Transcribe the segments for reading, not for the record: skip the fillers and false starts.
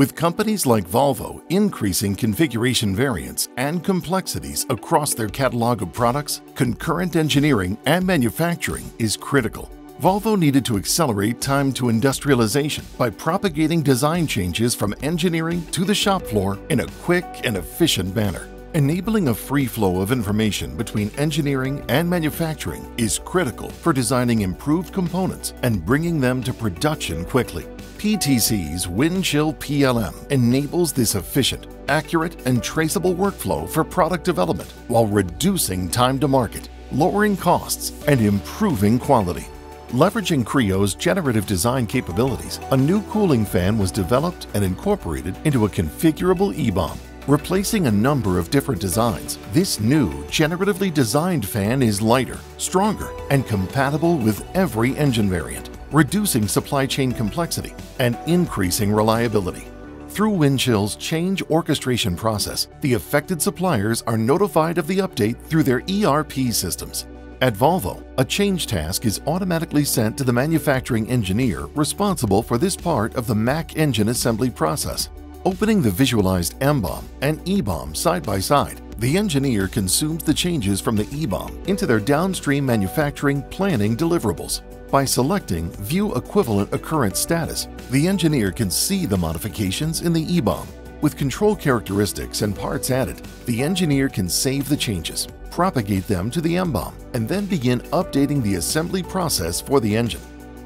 With companies like Volvo increasing configuration variance and complexities across their catalog of products, concurrent engineering and manufacturing is critical. Volvo needed to accelerate time to industrialization by propagating design changes from engineering to the shop floor in a quick and efficient manner. Enabling a free flow of information between engineering and manufacturing is critical for designing improved components and bringing them to production quickly. PTC's Windchill PLM enables this efficient, accurate, and traceable workflow for product development while reducing time to market, lowering costs, and improving quality. Leveraging Creo's generative design capabilities, a new cooling fan was developed and incorporated into a configurable eBOM. Replacing a number of different designs, this new generatively designed fan is lighter, stronger, and compatible with every engine variant, reducing supply chain complexity and increasing reliability. Through Windchill's change orchestration process, the affected suppliers are notified of the update through their ERP systems. At Volvo, a change task is automatically sent to the manufacturing engineer responsible for this part of the Mack engine assembly process. Opening the visualized M-BOM and eBOM side by side, the engineer consumes the changes from the eBOM into their downstream manufacturing planning deliverables. By selecting View Equivalent Occurrence Status, the engineer can see the modifications in the eBOM. With control characteristics and parts added, the engineer can save the changes, propagate them to the M-BOM, and then begin updating the assembly process for the engine.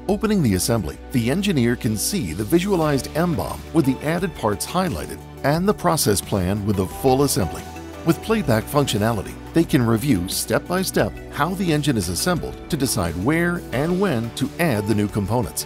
Opening the assembly, the engineer can see the visualized M-BOM with the added parts highlighted and the process plan with the full assembly. With playback functionality, they can review step-by-step how the engine is assembled to decide where and when to add the new components.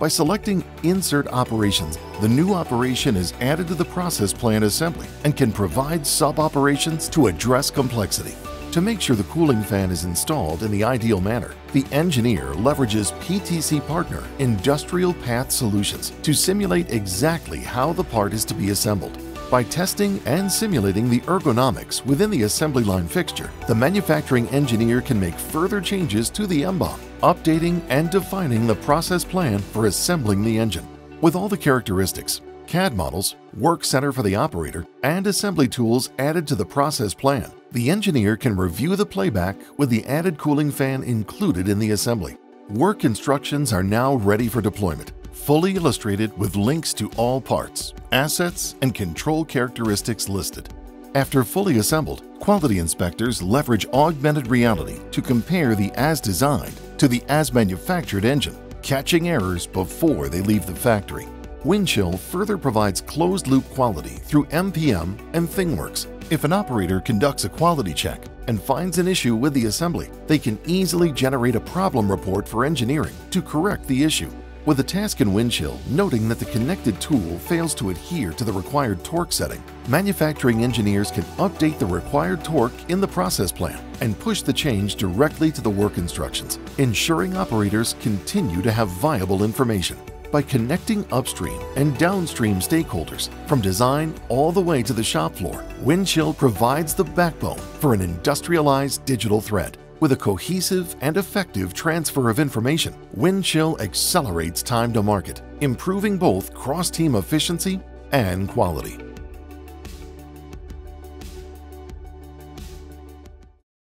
By selecting Insert Operations, the new operation is added to the process plan assembly and can provide sub-operations to address complexity. To make sure the cooling fan is installed in the ideal manner, the engineer leverages PTC partner Industrial Path Solutions to simulate exactly how the part is to be assembled. By testing and simulating the ergonomics within the assembly line fixture, the manufacturing engineer can make further changes to the M-BOM, updating and defining the process plan for assembling the engine. With all the characteristics, CAD models, work center for the operator, and assembly tools added to the process plan, the engineer can review the playback with the added cooling fan included in the assembly. Work instructions are now ready for deployment, fully illustrated with links to all parts, assets, and control characteristics listed. After fully assembled, quality inspectors leverage augmented reality to compare the as designed to the as manufactured engine, catching errors before they leave the factory. Windchill further provides closed-loop quality through MPM and ThingWorx. If an operator conducts a quality check and finds an issue with the assembly, they can easily generate a problem report for engineering to correct the issue. With a task in Windchill noting that the connected tool fails to adhere to the required torque setting, manufacturing engineers can update the required torque in the process plan and push the change directly to the work instructions, ensuring operators continue to have viable information. By connecting upstream and downstream stakeholders from design all the way to the shop floor, Windchill provides the backbone for an industrialized digital thread. With a cohesive and effective transfer of information, Windchill accelerates time to market, improving both cross-team efficiency and quality.